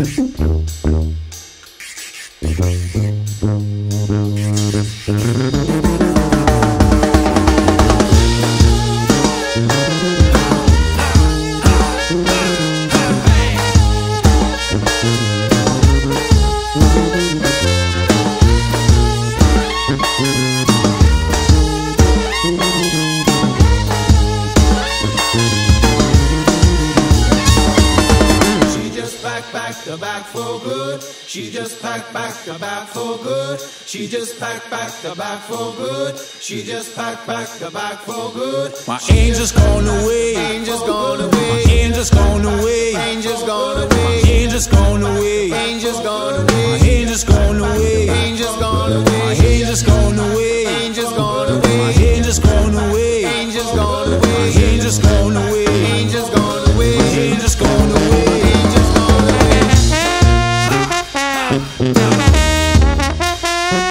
She just packed back the bag for good. My angel's gone away. Angel's gone away. Angel's gone away. Angel's gone away. Angel's gone away. Angel's gone away. Angel's gone away. Angel's gone away. Angel's gone away. Angel's gone away. Angel's gone away. Angel's gone away. Angel's gone away.